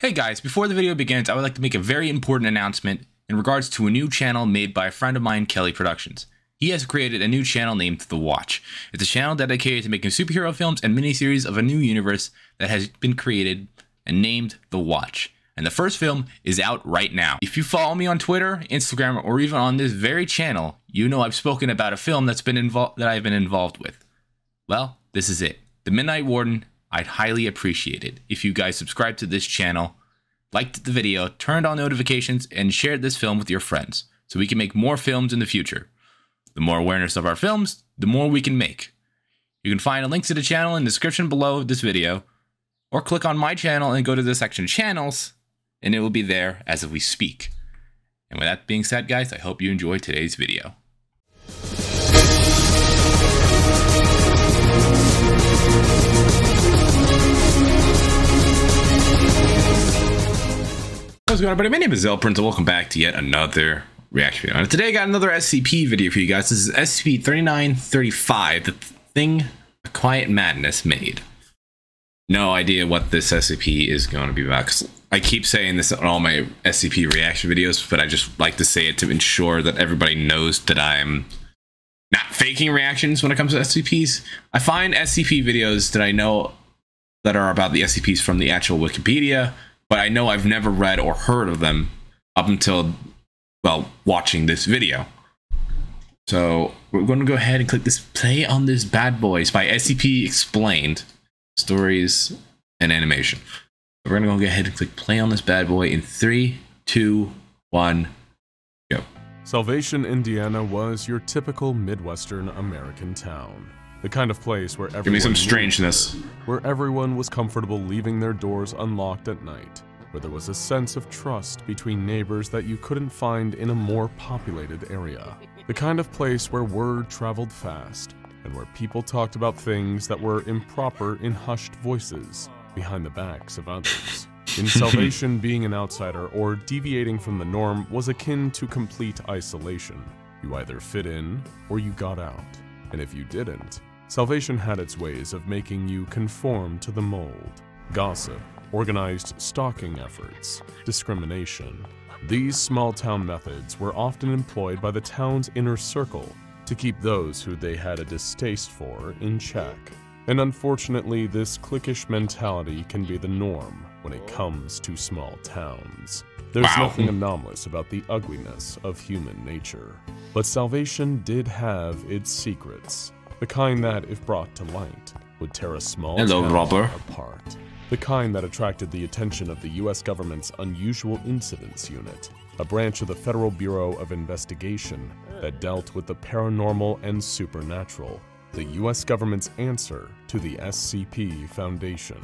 Hey guys, before the video begins, I would like to make a very important announcement in regards to a new channel made by a friend of mine, Kelly Productions. He has created a new channel named The Watch. It's a channel dedicated to making superhero films and miniseries of a new universe that has been created and named The Watch. And the first film is out right now. If you follow me on Twitter, Instagram, or even on this very channel, you know I've spoken about a film that I've been involved with. Well, this is it. The Midnight Warden. I'd highly appreciate it if you guys subscribe to this channel, liked the video, turned on notifications, and shared this film with your friends so we can make more films in the future. The more awareness of our films, the more we can make. You can find links to the channel in the description below this video, or click on my channel and go to the section Channels, and it will be there as we speak. And with that being said, guys, I hope you enjoyed today's video. What's going on, everybody? My name is ZealetPrince, and welcome back to yet another reaction video. And today I got another SCP video for you guys. This is SCP-3935, the thing A Quiet Madness made. No idea what this SCP is going to be about, because I keep saying this on all my SCP reaction videos, but I just like to say it to ensure that everybody knows that I'm not faking reactions when it comes to SCPs. I find SCP videos that I know that are about the SCPs from the actual Wikipedia, but I know I've never read or heard of them up until, well, watching this video. So we're going to go ahead and click this play on this bad boys by SCP Explained Stories and Animation. We're going to go ahead and click play on this bad boy in 3, 2, 1, go. Salvation, Indiana was your typical Midwestern American town. The kind of place where everyone, give me some strangeness, where everyone was comfortable leaving their doors unlocked at night, where there was a sense of trust between neighbors that you couldn't find in a more populated area. The kind of place where word traveled fast, and where people talked about things that were improper in hushed voices behind the backs of others. In Salvation, being an outsider or deviating from the norm was akin to complete isolation. You either fit in or you got out, and if you didn't, Salvation had its ways of making you conform to the mold. Gossip, organized stalking efforts, discrimination. These small-town methods were often employed by the town's inner circle to keep those who they had a distaste for in check. And unfortunately, this cliquish mentality can be the norm when it comes to small towns. There's nothing anomalous about the ugliness of human nature. But Salvation did have its secrets. The kind that, if brought to light, would tear a small town apart. The kind that attracted the attention of the U.S. government's Unusual Incidents Unit, a branch of the Federal Bureau of Investigation that dealt with the paranormal and supernatural, the U.S. government's answer to the SCP Foundation.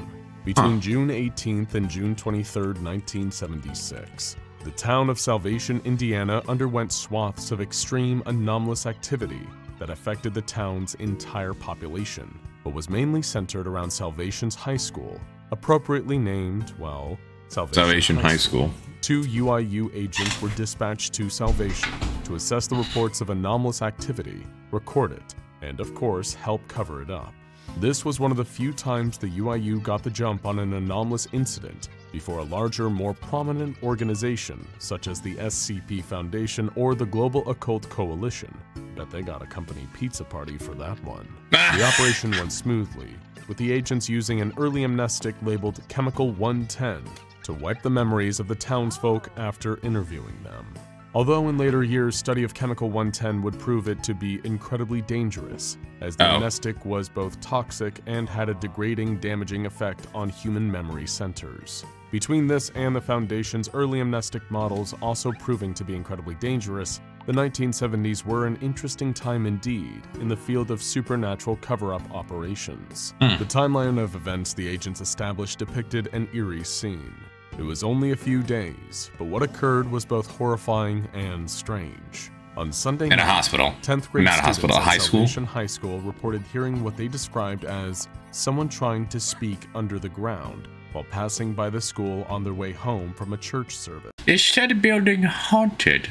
Between June 18th and June 23rd, 1976, the town of Salvation, Indiana underwent swaths of extreme anomalous activity that affected the town's entire population, but was mainly centered around Salvation's High School, appropriately named, well, Salvation High School. Two UIU agents were dispatched to Salvation to assess the reports of anomalous activity, record it, and of course, help cover it up. This was one of the few times the UIU got the jump on an anomalous incident before a larger, more prominent organization, such as the SCP Foundation or the Global Occult Coalition. Bet they got a company pizza party for that one. The operation went smoothly, with the agents using an early amnestic labeled Chemical 110 to wipe the memories of the townsfolk after interviewing them. Although in later years, study of Chemical 110 would prove it to be incredibly dangerous, as the amnestic was both toxic and had a degrading, damaging effect on human memory centers. Between this and the Foundation's early amnestic models also proving to be incredibly dangerous, the 1970s were an interesting time indeed in the field of supernatural cover-up operations. The timeline of events the agents established depicted an eerie scene. It was only a few days, but what occurred was both horrifying and strange. On Sunday night, Salvation High School reported hearing what they described as someone trying to speak under the ground while passing by the school on their way home from a church service. Is said building haunted?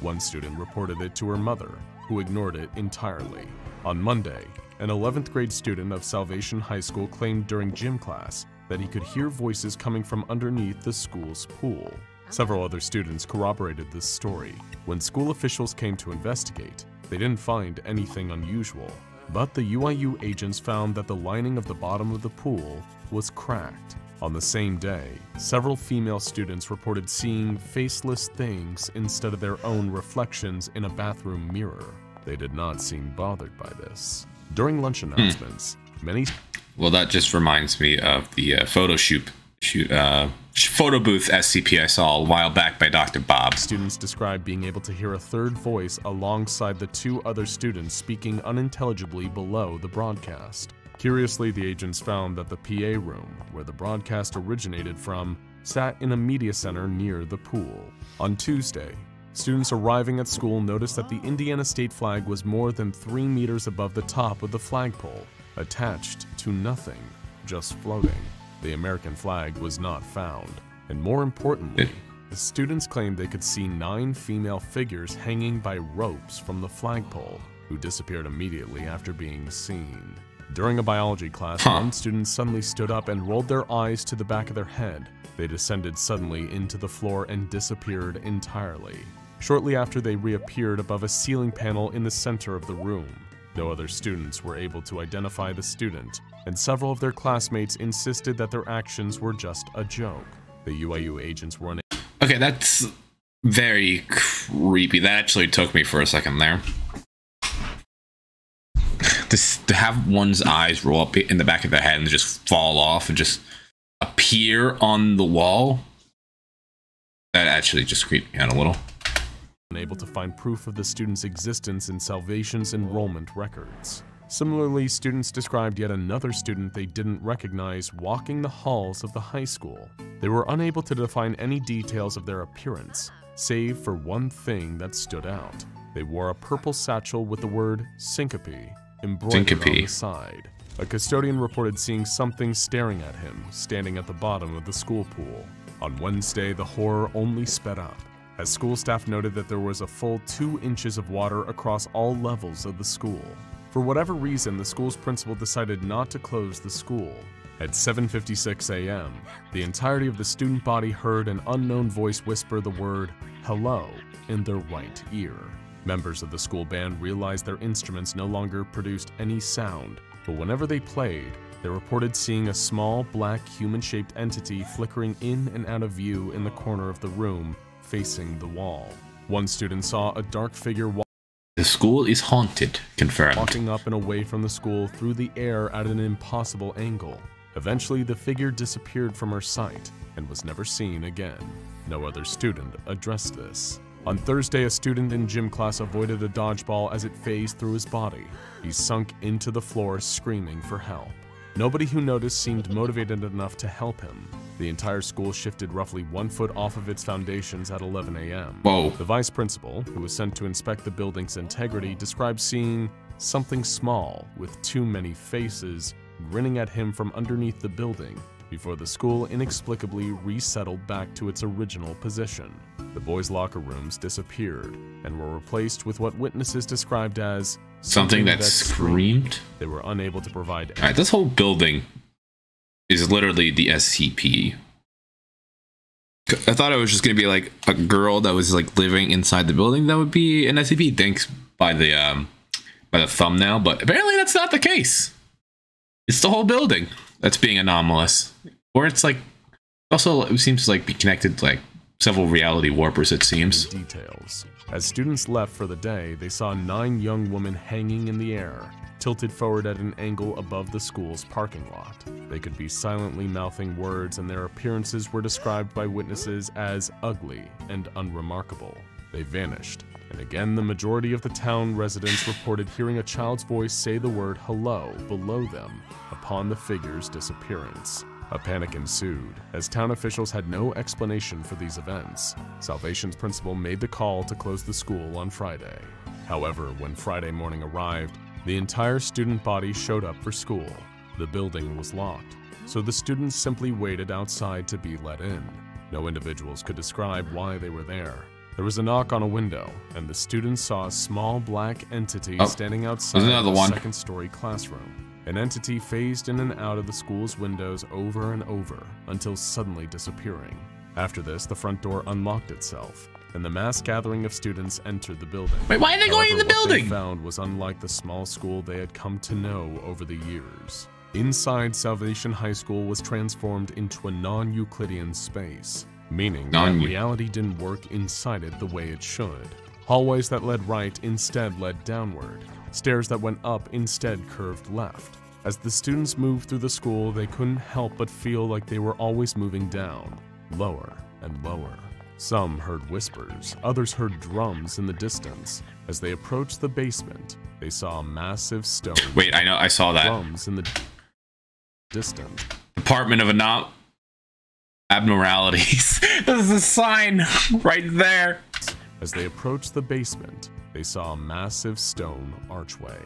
One student reported it to her mother, who ignored it entirely. On Monday, an 11th grade student of Salvation High School claimed during gym class that he could hear voices coming from underneath the school's pool. Several other students corroborated this story. When school officials came to investigate, they didn't find anything unusual, but the UIU agents found that the lining of the bottom of the pool was cracked. On the same day, several female students reported seeing faceless things instead of their own reflections in a bathroom mirror. They did not seem bothered by this. During lunch announcements, many... Well, that just reminds me of the photo booth SCP I saw a while back by Dr. Bob. Students described being able to hear a third voice alongside the two other students speaking unintelligibly below the broadcast. Curiously, the agents found that the PA room, where the broadcast originated from, sat in a media center near the pool. On Tuesday, students arriving at school noticed that the Indiana state flag was more than 3 meters above the top of the flagpole, attached to nothing, just floating. The American flag was not found, and more importantly, the students claimed they could see 9 female figures hanging by ropes from the flagpole, who disappeared immediately after being seen. During a biology class, one student suddenly stood up and rolled their eyes to the back of their head. They descended suddenly into the floor and disappeared entirely. Shortly after, they reappeared above a ceiling panel in the center of the room. No other students were able to identify the student, and several of their classmates insisted that their actions were just a joke. The UIU agents were unable. Okay, that's very creepy. That actually took me for a second there. To have one's eyes roll up in the back of their head and just fall off and just appear on the wall, that actually just creeped me out a little. Unable to find proof of the student's existence in Salvation's enrollment records. Similarly, students described yet another student they didn't recognize walking the halls of the high school. They were unable to define any details of their appearance, save for one thing that stood out. They wore a purple satchel with the word Syncope embroidered on the side. A custodian reported seeing something staring at him, standing at the bottom of the school pool. On Wednesday, the horror only sped up, as school staff noted that there was a full 2 inches of water across all levels of the school. For whatever reason, the school's principal decided not to close the school. At 7:56 a.m., the entirety of the student body heard an unknown voice whisper the word, "hello," in their right ear. Members of the school band realized their instruments no longer produced any sound, but whenever they played, they reported seeing a small, black, human-shaped entity flickering in and out of view in the corner of the room, facing the wall. One student saw a dark figure walking. The school is haunted, confirmed. Walking up and away from the school through the air at an impossible angle. Eventually, the figure disappeared from her sight and was never seen again. No other student addressed this. On Thursday, a student in gym class avoided a dodgeball as it phased through his body. He sunk into the floor screaming for help. Nobody who noticed seemed motivated enough to help him. The entire school shifted roughly 1 foot off of its foundations at 11 a.m. Whoa. The vice principal, who was sent to inspect the building's integrity, described seeing something small with too many faces grinning at him from underneath the building, before the school inexplicably resettled back to its original position. The boys' locker rooms disappeared and were replaced with what witnesses described as something that screamed. They were unable to provide. All right, this whole building is literally the SCP. I thought it was just gonna be like a girl that was like living inside the building that would be an SCP, thanks by the thumbnail, but apparently that's not the case. It's the whole building that's being anomalous, or it's like also it seems to like be connected to like several reality warpers, it seems. Details. As students left for the day, they saw 9 young women hanging in the air, tilted forward at an angle above the school's parking lot. They could be silently mouthing words, and their appearances were described by witnesses as ugly and unremarkable. They vanished, and again the majority of the town residents reported hearing a child's voice say the word "hello" below them upon the figure's disappearance. A panic ensued, as town officials had no explanation for these events. Salvation's principal made the call to close the school on Friday. However, when Friday morning arrived, the entire student body showed up for school. The building was locked, so the students simply waited outside to be let in. No individuals could describe why they were there. There was a knock on a window, and the students saw a small black entity standing outside the second-story classroom. An entity phased in and out of the school's windows over and over until suddenly disappearing. After this, the front door unlocked itself, and the mass gathering of students entered the building. Wait, why are they going in the building? What they found was unlike the small school they had come to know over the years. Inside, Salvation High School was transformed into a non-Euclidean space, meaning that reality didn't work inside it the way it should. Hallways that led right instead led downward. Stairs that went up instead curved left. As the students moved through the school, they couldn't help but feel like they were always moving down, lower and lower. Some heard whispers, others heard drums in the distance. As they approached the basement, they saw a massive stone. Wait, I know, I saw that. Drums in the distance. Department of Abnormalities. There's a sign right there. As they approached the basement, they saw a massive stone archway.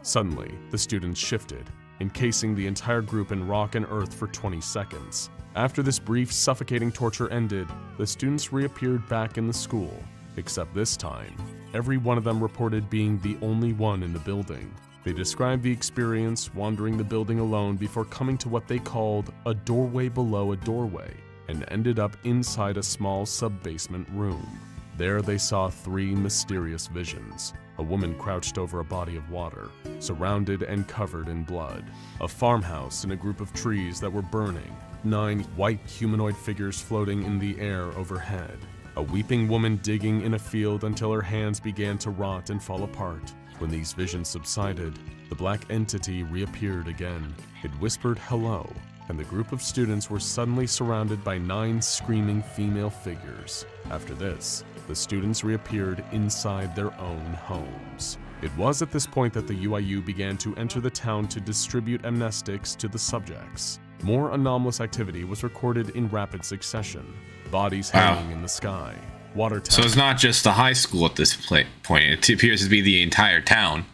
Suddenly, the students shifted, encasing the entire group in rock and earth for 20 seconds. After this brief, suffocating torture ended, the students reappeared back in the school, except this time, every one of them reported being the only one in the building. They described the experience wandering the building alone before coming to what they called a doorway below a doorway, and ended up inside a small sub-basement room. There they saw three mysterious visions. A woman crouched over a body of water, surrounded and covered in blood. A farmhouse and a group of trees that were burning. 9 white humanoid figures floating in the air overhead. A weeping woman digging in a field until her hands began to rot and fall apart. When these visions subsided, the black entity reappeared again. It whispered hello, and the group of students were suddenly surrounded by 9 screaming female figures. After this, the students reappeared inside their own homes. It was at this point that the UIU began to enter the town to distribute amnestics to the subjects. More anomalous activity was recorded in rapid succession. Bodies hanging in the sky. Water tanks. So it's not just the high school at this point. It appears to be the entire town.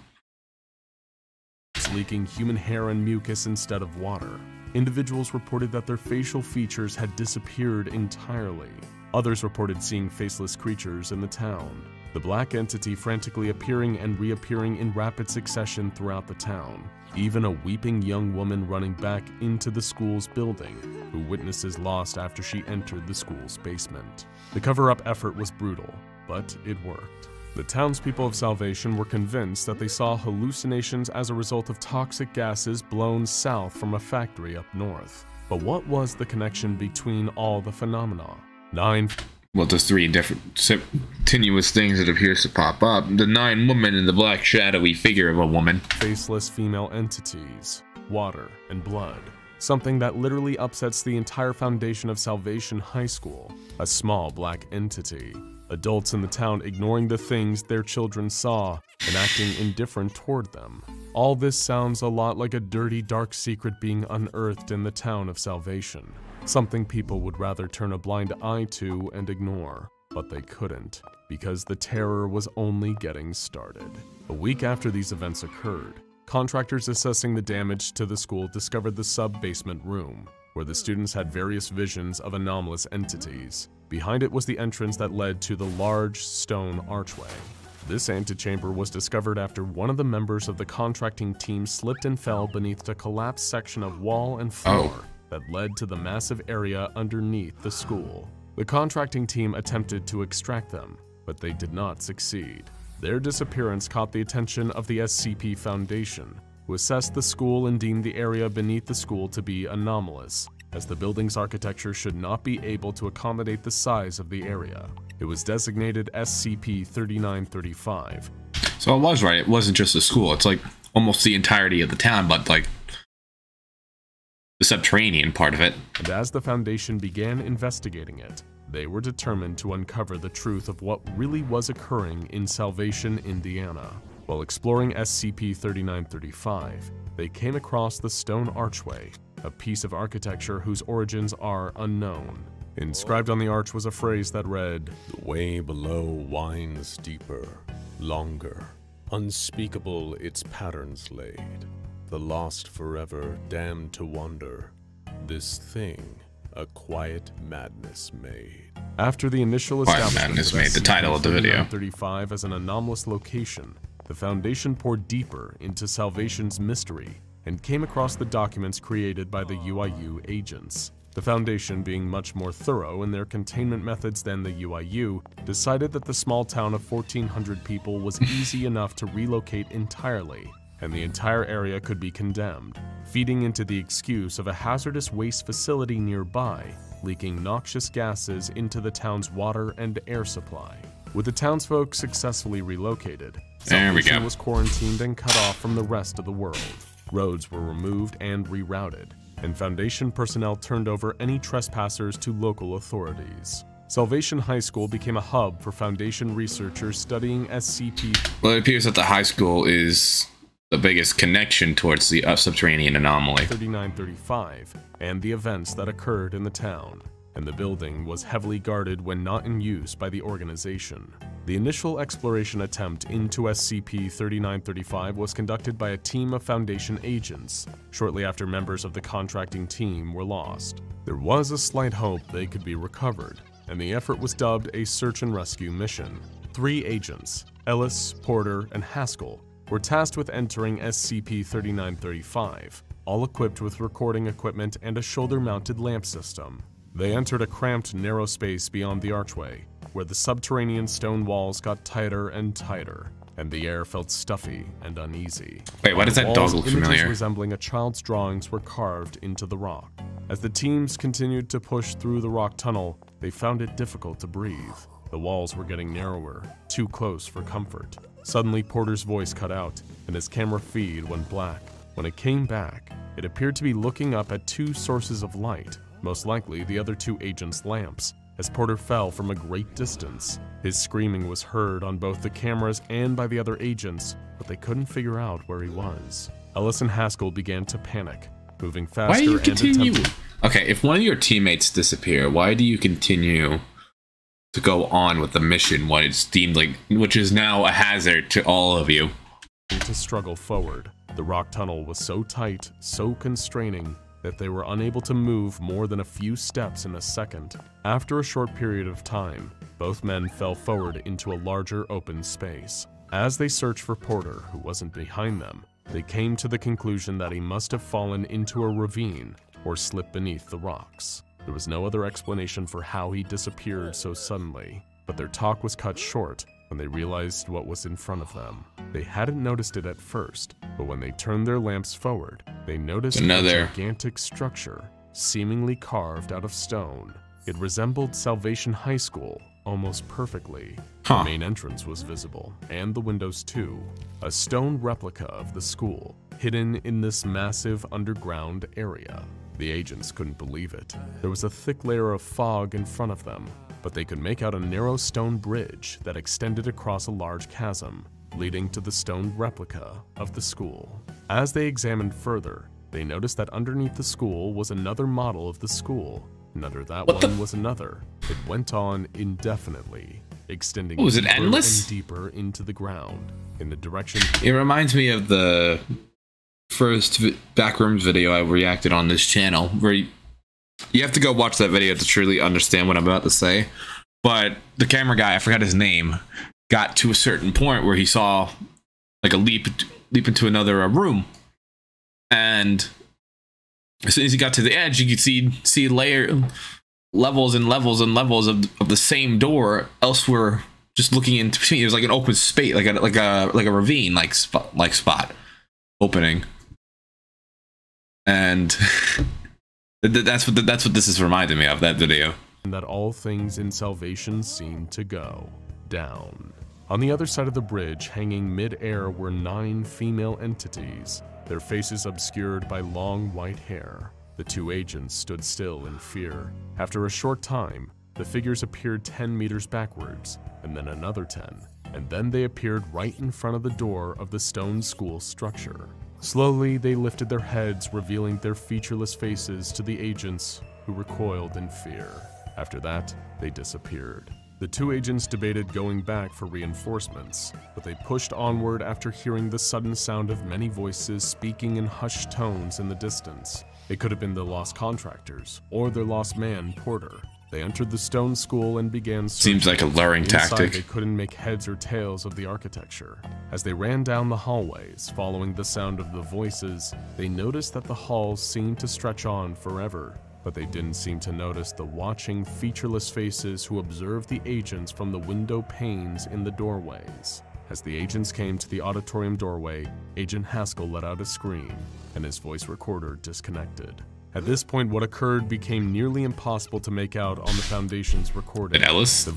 Leaking human hair and mucus instead of water. Individuals reported that their facial features had disappeared entirely. Others reported seeing faceless creatures in the town. The black entity frantically appearing and reappearing in rapid succession throughout the town. Even a weeping young woman running back into the school's building, who witnesses lost after she entered the school's basement. The cover-up effort was brutal, but it worked. The townspeople of Salvation were convinced that they saw hallucinations as a result of toxic gases blown south from a factory up north. But what was the connection between all the phenomena? 9. Well, there's 3 different continuous things that appears to pop up. The 9 women and the black shadowy figure of a woman. Faceless female entities, water, and blood. Something that literally upsets the entire foundation of Salvation High School. A small black entity. Adults in the town ignoring the things their children saw and acting indifferent toward them. All this sounds a lot like a dirty, dark secret being unearthed in the town of Salvation. Something people would rather turn a blind eye to and ignore, but they couldn't, because the terror was only getting started. A week after these events occurred, contractors assessing the damage to the school discovered the sub-basement room, where the students had various visions of anomalous entities. Behind it was the entrance that led to the large stone archway. This antechamber was discovered after one of the members of the contracting team slipped and fell beneath a collapsed section of wall and floor that led to the massive area underneath the school. The contracting team attempted to extract them, but they did not succeed. Their disappearance caught the attention of the SCP Foundation, who assessed the school and deemed the area beneath the school to be anomalous, as the building's architecture should not be able to accommodate the size of the area. It was designated SCP-3935. So I was right, it wasn't just the school, it's like almost the entirety of the town, but like the subterranean part of it. And as the Foundation began investigating it, they were determined to uncover the truth of what really was occurring in Salvation, Indiana. While exploring SCP-3935, they came across the stone archway, a piece of architecture whose origins are unknown. Inscribed on the arch was a phrase that read, "The way below winds deeper, longer, unspeakable its patterns laid. The lost forever, damned to wander. This thing, a quiet madness made." After the initial establishment of SCP-3935 as an anomalous location, the Foundation poured deeper into Salvation's mystery and came across the documents created by the UIU agents. The Foundation, being much more thorough in their containment methods than the UIU, decided that the small town of 1,400 people was easy enough to relocate entirely, and the entire area could be condemned, feeding into the excuse of a hazardous waste facility nearby, leaking noxious gases into the town's water and air supply. With the townsfolk successfully relocated, Salvation was quarantined and cut off from the rest of the world. Roads were removed and rerouted, and Foundation personnel turned over any trespassers to local authorities. Salvation High School became a hub for Foundation researchers studying SCP. Well, it appears that the high school is the biggest connection towards the subterranean anomaly, 3935, and the events that occurred in the town, and the building was heavily guarded when not in use by the organization. The initial exploration attempt into SCP-3935 was conducted by a team of Foundation agents, shortly after members of the contracting team were lost. There was a slight hope they could be recovered, and the effort was dubbed a search and rescue mission. 3 agents, Ellis, Porter, and Haskell, were tasked with entering SCP-3935, all equipped with recording equipment and a shoulder-mounted lamp system. They entered a cramped, narrow space beyond the archway, where the subterranean stone walls got tighter and tighter, and the air felt stuffy and uneasy. Wait, why does that dog look familiar? Images resembling a child's drawings were carved into the rock. As the teams continued to push through the rock tunnel, they found it difficult to breathe. The walls were getting narrower, too close for comfort. Suddenly, Porter's voice cut out, and his camera feed went black. When it came back, it appeared to be looking up at 2 sources of light, most likely the other 2 agents' lamps. As Porter fell from a great distance, his screaming was heard on both the cameras and by the other agents, but they couldn't figure out where he was. Ellis and Haskell began to panic, moving faster and attempting— Okay, if one of your teammates disappear, why do you continue to go on with the mission when it's deemed like, which is now a hazard to all of you? To struggle forward, the rock tunnel was so tight, so constraining, that they were unable to move more than a few steps in a second. After a short period of time, both men fell forward into a larger open space. As they searched for Porter, who wasn't behind them, they came to the conclusion that he must have fallen into a ravine or slipped beneath the rocks. There was no other explanation for how he disappeared so suddenly, but their talk was cut short when they realized what was in front of them. They hadn't noticed it at first, but when they turned their lamps forward, they noticed a gigantic structure, seemingly carved out of stone. It resembled Salvation High School almost perfectly. The main entrance was visible, and the windows too. A stone replica of the school, hidden in this massive underground area. The agents couldn't believe it. There was a thick layer of fog in front of them, but they could make out a narrow stone bridge that extended across a large chasm, leading to the stone replica of the school. As they examined further, they noticed that underneath the school was another model of the school, and under that one was another. It went on indefinitely, extending deeper into the ground in the direction. It reminds me of the first Backrooms video I reacted on this channel, where you have to go watch that video to truly understand what I'm about to say. But the camera guy, I forgot his name, got to a certain point where he saw like a leap into another room, and as soon as he got to the edge, you could see levels and levels of the same door elsewhere, just looking into between. It was like an open space, like a ravine, like spot opening, and that's what this is reminding me of, that video. And that all things in Salvation seem to go down. On the other side of the bridge, hanging mid-air, were 9 female entities, their faces obscured by long white hair. The 2 agents stood still in fear. After a short time, the figures appeared 10 meters backwards, and then another 10, and then they appeared right in front of the door of the stone school structure. Slowly, they lifted their heads, revealing their featureless faces to the agents, who recoiled in fear. After that, they disappeared. The 2 agents debated going back for reinforcements, but they pushed onward after hearing the sudden sound of many voices speaking in hushed tones in the distance. It could have been the lost contractors, or their lost man, Porter, They entered the stone school and began searching. Seems like a luring tactic. They couldn't make heads or tails of the architecture. As they ran down the hallways, following the sound of the voices, they noticed that the halls seemed to stretch on forever, but they didn't seem to notice the watching, featureless faces who observed the agents from the window panes in the doorways. As the agents came to the auditorium doorway, Agent Haskell let out a scream, and his voice recorder disconnected. At this point, what occurred became nearly impossible to make out on the Foundation's recording. Did Ellis stay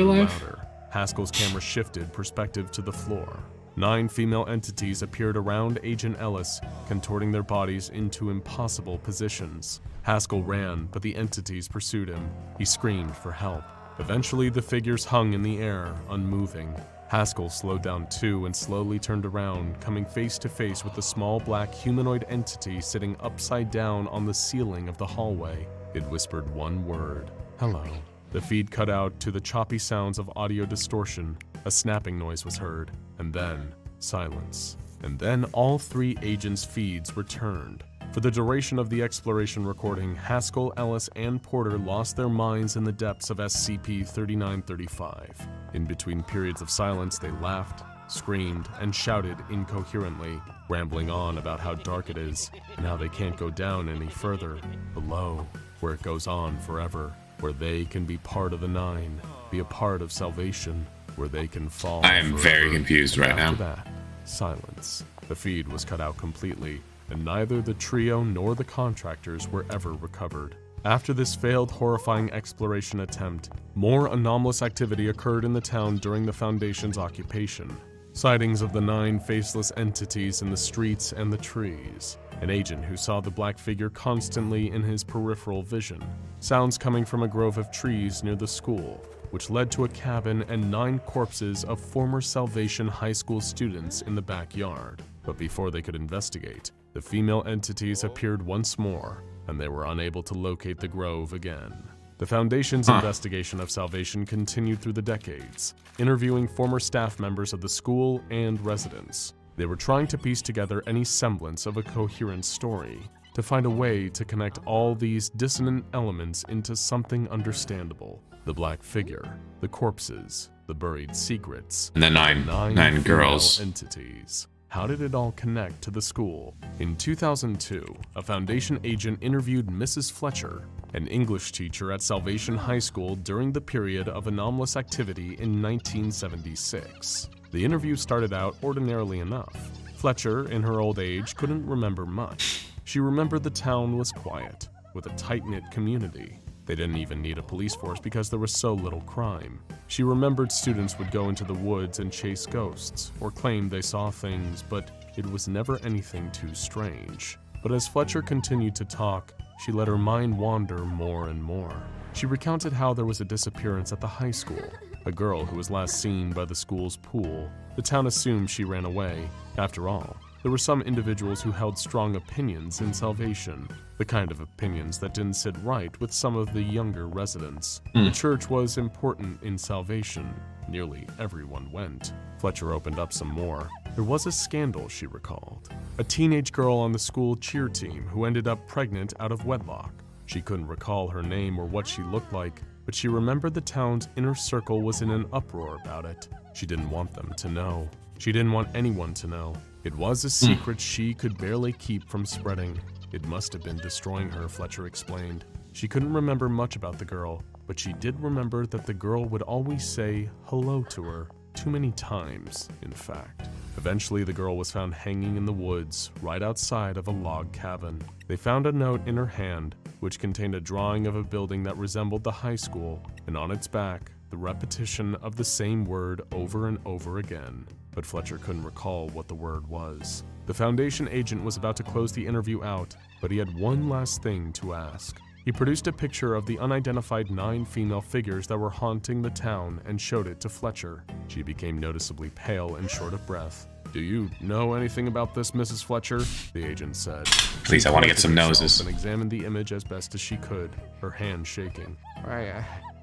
alive? Haskell's camera shifted perspective to the floor. 9 female entities appeared around Agent Ellis, contorting their bodies into impossible positions. Haskell ran, but the entities pursued him. He screamed for help. Eventually, the figures hung in the air, unmoving. Haskell slowed down too and slowly turned around, coming face to face with the small black humanoid entity sitting upside down on the ceiling of the hallway. It whispered one word: hello. The feed cut out to the choppy sounds of audio distortion. A snapping noise was heard, and then silence. And then all 3 agents' feeds returned. For the duration of the exploration recording, Haskell, Ellis, and Porter lost their minds in the depths of SCP-3935. In between periods of silence, they laughed, screamed, and shouted incoherently, rambling on about how dark it is and how they can't go down any further, below, where it goes on forever, where they can be part of the 9, be a part of salvation, where they can fall forever. I am very confused right now. After that, silence. The feed was cut out completely, and neither the trio nor the contractors were ever recovered. After this failed, horrifying exploration attempt, more anomalous activity occurred in the town during the Foundation's occupation. Sightings of the 9 faceless entities in the streets and the trees. An agent who saw the black figure constantly in his peripheral vision. Sounds coming from a grove of trees near the school, which led to a cabin and 9 corpses of former Salvation High School students in the backyard. But before they could investigate, the female entities appeared once more, and they were unable to locate the grove again. The Foundation's investigation of Salvation continued through the decades, interviewing former staff members of the school and residents. They were trying to piece together any semblance of a coherent story, to find a way to connect all these dissonant elements into something understandable. The black figure, the corpses, the buried secrets, and the nine girls. Entities. How did it all connect to the school? In 2002, a Foundation agent interviewed Mrs. Fletcher, an English teacher at Salvation High School during the period of anomalous activity in 1976. The interview started out ordinarily enough. Fletcher, in her old age, couldn't remember much. She remembered the town was quiet, with a tight-knit community. They didn't even need a police force because there was so little crime. She remembered students would go into the woods and chase ghosts, or claim they saw things, but it was never anything too strange. But as Fletcher continued to talk, she let her mind wander more and more. She recounted how there was a disappearance at the high school, a girl who was last seen by the school's pool. The town assumed she ran away. After all, there were some individuals who held strong opinions in Salvation, the kind of opinions that didn't sit right with some of the younger residents. The church was important in Salvation. Nearly everyone went. Fletcher opened up some more. There was a scandal, she recalled. A teenage girl on the school cheer team who ended up pregnant out of wedlock. She couldn't recall her name or what she looked like, but she remembered the town's inner circle was in an uproar about it. She didn't want them to know. She didn't want anyone to know. It was a secret she could barely keep from spreading. It must have been destroying her, Fletcher explained. She couldn't remember much about the girl, but she did remember that the girl would always say hello to her, too many times, in fact. Eventually, the girl was found hanging in the woods, right outside of a log cabin. They found a note in her hand, which contained a drawing of a building that resembled the high school, and on its back, the repetition of the same word over and over again. But Fletcher couldn't recall what the word was. The Foundation agent was about to close the interview out, but he had one last thing to ask. He produced a picture of the unidentified 9 female figures that were haunting the town and showed it to Fletcher. She became noticeably pale and short of breath. "Do you know anything about this, Mrs. Fletcher?" the agent said. "Please, I want to get some noses." And examined the image as best as she could, her hand shaking.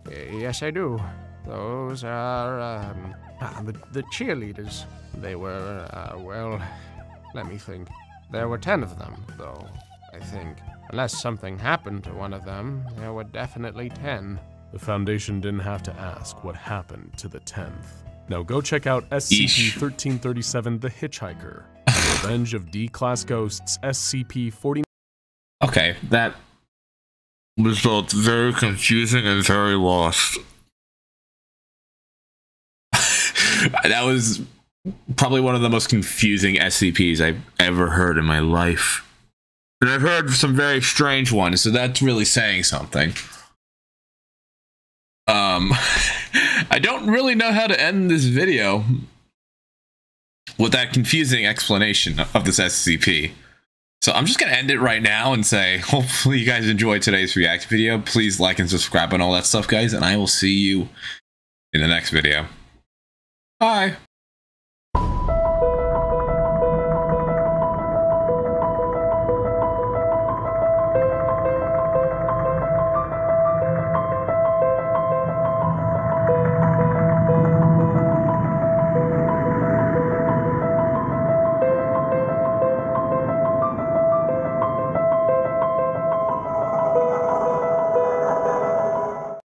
"Yes, I do. Those are, the cheerleaders. They were, well, let me think. There were 10 of them, though, I think. Unless something happened to one of them, there were definitely 10. The Foundation didn't have to ask what happened to the 10th. Now go check out SCP-1337 The Hitchhiker, The Revenge of D-Class Ghosts, SCP-49. Okay, that was both very confusing and very lost. That was probably one of the most confusing SCPs I've ever heard in my life. And I've heard some very strange ones, so that's really saying something. I don't really know how to end this video with that confusing explanation of this SCP. So I'm just going to end it right now and say, hopefully you guys enjoyed today's react video. Please like and subscribe and all that stuff, guys, and I will see you in the next video. Bye.